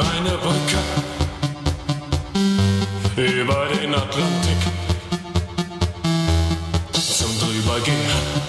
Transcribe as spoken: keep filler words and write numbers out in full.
eine Brücke über den Atlantik zum Drübergehen.